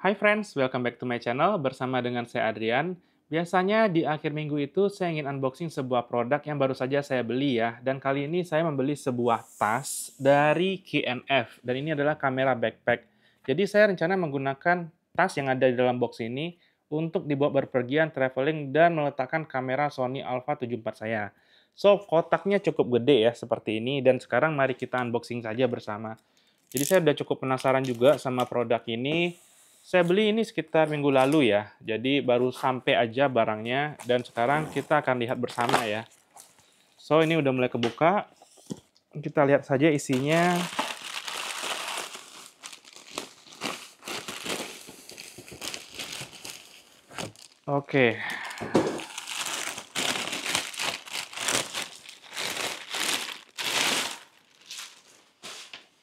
Hi friends, welcome back to my channel bersama dengan saya Adrian. Biasanya di akhir minggu itu saya ingin unboxing sebuah produk yang baru saja saya beli ya. Dan kali ini saya membeli sebuah tas dari K&F dan ini adalah kamera backpack. Jadi saya rencana menggunakan tas yang ada di dalam box ini untuk dibawa berpergian, traveling, dan meletakkan kamera Sony Alpha 74 saya. So, kotaknya cukup gede ya seperti ini dan sekarang mari kita unboxing saja bersama. Jadi saya udah cukup penasaran juga sama produk ini. Saya beli ini sekitar minggu lalu ya, jadi baru sampai aja barangnya dan sekarang kita akan lihat bersama ya. So, ini udah mulai kebuka. Kita lihat saja isinya. Oke.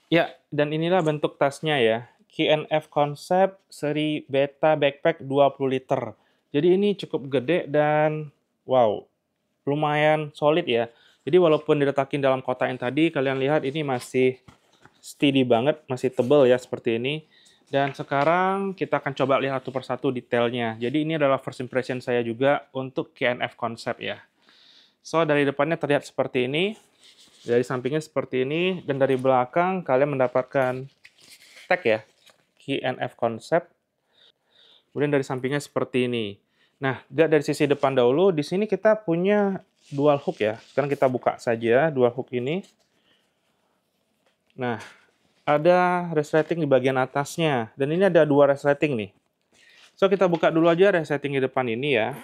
Ya, dan inilah bentuk tasnya ya. K&F Concept seri Beta Backpack 20 liter. Jadi ini cukup gede dan wow, lumayan solid ya. Jadi walaupun diletakin dalam kotak yang tadi, kalian lihat ini masih steady banget, masih tebal ya seperti ini. Dan sekarang kita akan coba lihat satu persatu detailnya. Jadi ini adalah first impression saya juga untuk K&F Concept ya. So, dari depannya terlihat seperti ini, dari sampingnya seperti ini, dan dari belakang kalian mendapatkan tag ya. K&F Concept. Kemudian dari sampingnya seperti ini. Nah, dari sisi depan dahulu, di sini kita punya dual hook ya. Sekarang kita buka saja dual hook ini. Nah, ada resleting di bagian atasnya. Dan ini ada dua resleting nih. So, kita buka dulu aja resleting di depan ini ya.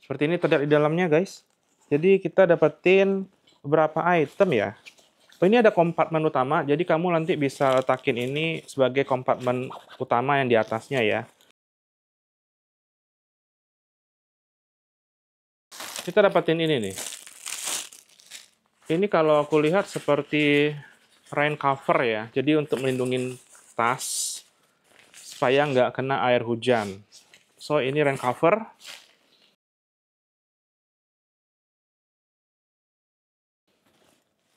Seperti ini terlihat di dalamnya guys. Jadi kita dapetin beberapa item ya. Oh, ini ada kompartemen utama, jadi kamu nanti bisa letakin ini sebagai kompartemen utama yang di atasnya ya. Kita dapatin ini nih. Ini kalau aku lihat seperti rain cover ya, jadi untuk melindungi tas supaya nggak kena air hujan. So, ini rain cover.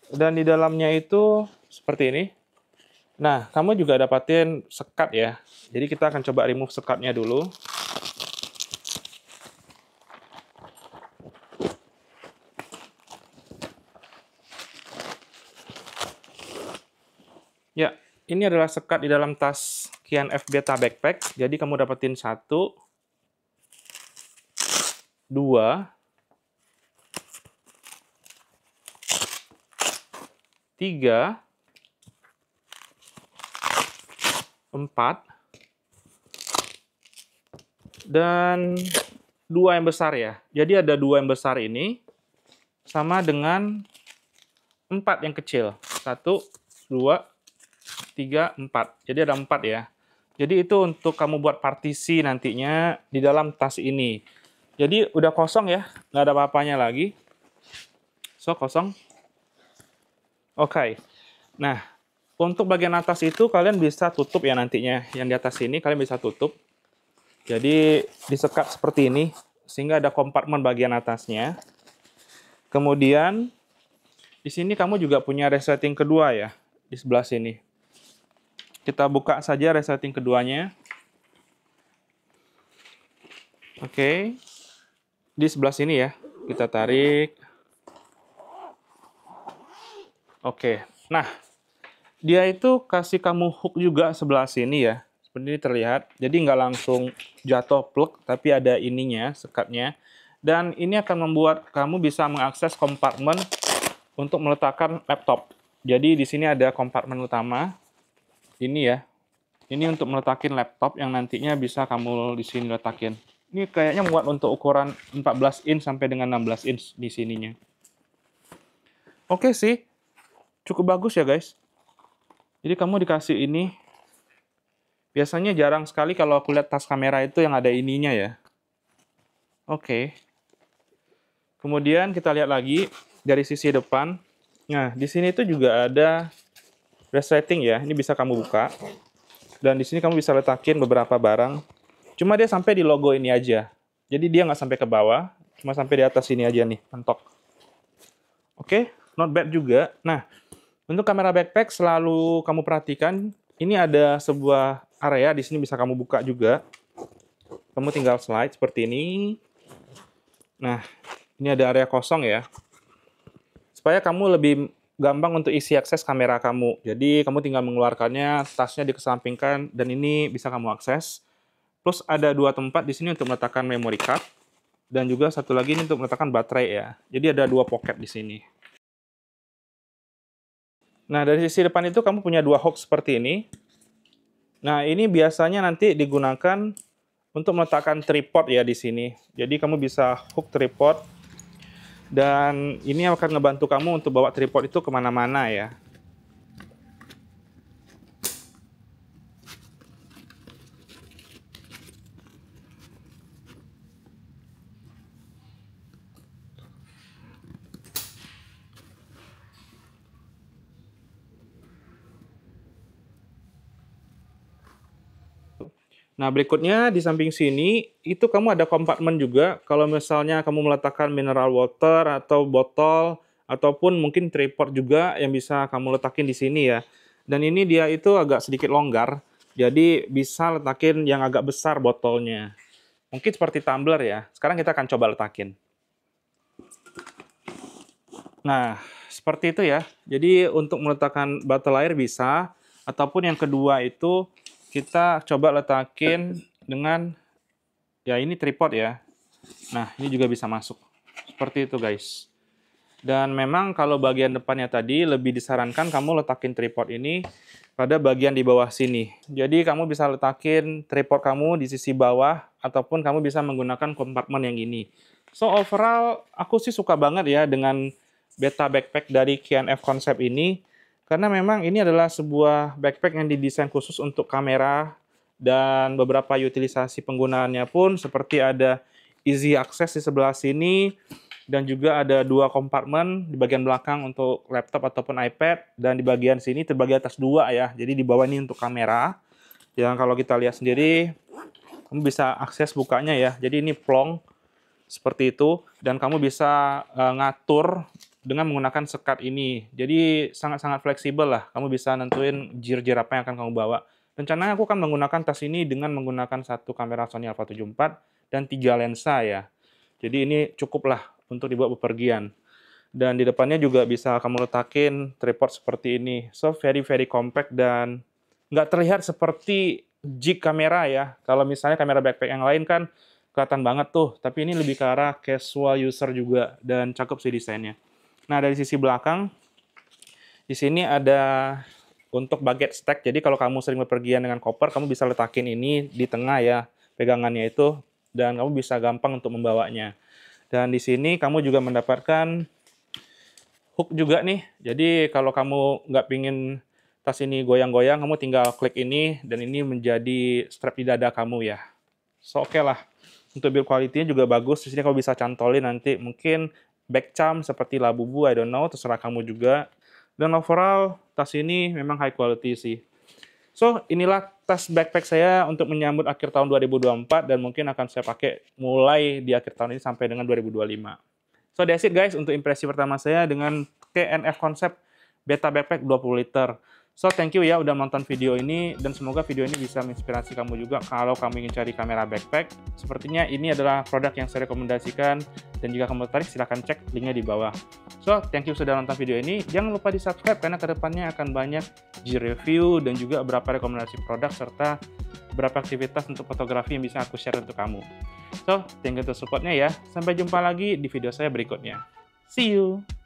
Dan di dalamnya itu seperti ini. Nah, kamu juga dapatin sekat ya. Jadi kita akan coba remove sekatnya dulu. Ya, ini adalah sekat di dalam tas K&F Beta Backpack. Jadi kamu dapatin 1, 2, 3, 4, dan 2 yang besar ya. Jadi ada 2 yang besar ini sama dengan 4 yang kecil. 1, 2, 3, 4. Jadi ada 4 ya. Jadi itu untuk kamu buat partisi nantinya di dalam tas ini. Jadi udah kosong ya, nggak ada apa-apanya lagi. So, kosong. Oke. Nah, untuk bagian atas itu kalian bisa tutup ya nantinya. Yang di atas ini kalian bisa tutup. Jadi disekat seperti ini sehingga ada kompartemen bagian atasnya. Kemudian di sini kamu juga punya resleting kedua ya di sebelah sini. Kita buka saja resleting keduanya. Oke. Di sebelah sini ya. Kita tarik. Oke, nah dia itu kasih kamu hook juga sebelah sini ya, seperti ini terlihat. Jadi nggak langsung jatuh plug, tapi ada ininya, sekatnya. Dan ini akan membuat kamu bisa mengakses kompartemen untuk meletakkan laptop. Jadi di sini ada kompartemen utama, ini ya. Ini untuk meletakin laptop yang nantinya bisa kamu di sini letakin. Ini kayaknya muat untuk ukuran 14 inch sampai dengan 16 inch di sininya. Oke sih. Cukup bagus ya guys. Jadi kamu dikasih ini. Biasanya jarang sekali kalau aku lihat tas kamera itu yang ada ininya ya. Oke. Kemudian kita lihat lagi dari sisi depan. Nah, di sini itu juga ada resleting ya. Ini bisa kamu buka. Dan di sini kamu bisa letakin beberapa barang. Cuma dia sampai di logo ini aja. Jadi dia nggak sampai ke bawah. Cuma sampai di atas sini aja nih. Mentok. Oke. Not bad juga. Nah, untuk kamera backpack selalu kamu perhatikan Ini ada sebuah area di sini, bisa kamu buka juga. Kamu tinggal slide seperti ini. Nah, ini ada area kosong ya. Supaya kamu lebih gampang untuk isi akses kamera kamu. Jadi, kamu tinggal mengeluarkannya, tasnya dikesampingkan, dan ini bisa kamu akses. Plus, ada dua tempat di sini untuk meletakkan memory card. Dan juga satu lagi ini untuk meletakkan baterai ya. Jadi, ada dua pocket di sini. Nah, dari sisi depan itu kamu punya dua hook seperti ini. Nah, ini biasanya nanti digunakan untuk meletakkan tripod ya di sini. Jadi, kamu bisa hook tripod. Dan ini akan ngebantu kamu untuk bawa tripod itu kemana-mana ya. Nah, berikutnya di samping sini, itu kamu ada kompartemen juga. Kalau misalnya kamu meletakkan mineral water atau botol, ataupun mungkin tripod juga yang bisa kamu letakin di sini ya. Dan ini dia itu agak sedikit longgar, jadi bisa letakin yang agak besar botolnya. Mungkin seperti tumbler ya. Sekarang kita akan coba letakin. Nah, seperti itu ya. Jadi untuk meletakkan botol air bisa, ataupun yang kedua itu, kita coba letakin dengan ya ini tripod ya. Nah, ini juga bisa masuk. Seperti itu guys. Dan memang kalau bagian depannya tadi lebih disarankan kamu letakin tripod ini pada bagian di bawah sini. Jadi kamu bisa letakin tripod kamu di sisi bawah ataupun kamu bisa menggunakan kompartemen yang ini. So overall aku sih suka banget ya dengan Beta Backpack dari K&F Concept ini. Karena memang ini adalah sebuah backpack yang didesain khusus untuk kamera dan beberapa utilisasi penggunaannya pun seperti ada easy access di sebelah sini dan juga ada dua kompartemen di bagian belakang untuk laptop ataupun iPad dan di bagian sini terbagi atas dua ya. Jadi di bawah ini untuk kamera yang kalau kita lihat sendiri kamu bisa akses bukanya ya. Jadi ini plong seperti itu dan kamu bisa ngatur dengan menggunakan sekat ini. Jadi sangat-sangat fleksibel lah. Kamu bisa nentuin jir-jir apa yang akan kamu bawa. Rencananya aku akan menggunakan tas ini dengan menggunakan satu kamera Sony Alpha 74 dan 3 lensa ya. Jadi ini cukup lah untuk dibawa bepergian. Dan di depannya juga bisa kamu letakin tripod seperti ini. So very compact dan nggak terlihat seperti jig kamera ya. Kalau misalnya kamera backpack yang lain kan kelihatan banget tuh. Tapi ini lebih ke arah casual user juga dan cakep sih desainnya. Nah, dari sisi belakang, di sini ada untuk bucket stack. Jadi, kalau kamu sering bepergian dengan koper, kamu bisa letakin ini di tengah ya, pegangannya itu. Dan kamu bisa gampang untuk membawanya. Dan di sini kamu juga mendapatkan hook juga nih. Jadi, kalau kamu nggak pingin tas ini goyang-goyang, kamu tinggal klik ini. Dan ini menjadi strap di dada kamu ya. So, oke lah. Untuk build quality-nya juga bagus. Di sini kamu bisa cantolin nanti mungkin backcam seperti Labubu, I don't know, terserah kamu juga. Dan overall, tas ini memang high quality sih. So, inilah tas backpack saya untuk menyambut akhir tahun 2024 dan mungkin akan saya pakai mulai di akhir tahun ini sampai dengan 2025. So, that's it guys untuk impresi pertama saya dengan K&F Concept Beta Backpack 20 liter. So, thank you ya udah nonton video ini dan semoga video ini bisa menginspirasi kamu juga kalau kamu ingin cari kamera backpack. Sepertinya ini adalah produk yang saya rekomendasikan dan jika kamu tertarik silahkan cek linknya di bawah. So, thank you sudah nonton video ini. Jangan lupa di-subscribe karena kedepannya akan banyak G-review dan juga beberapa rekomendasi produk serta beberapa aktivitas untuk fotografi yang bisa aku share untuk kamu. So, thank you untuk supportnya ya. Sampai jumpa lagi di video saya berikutnya. See you!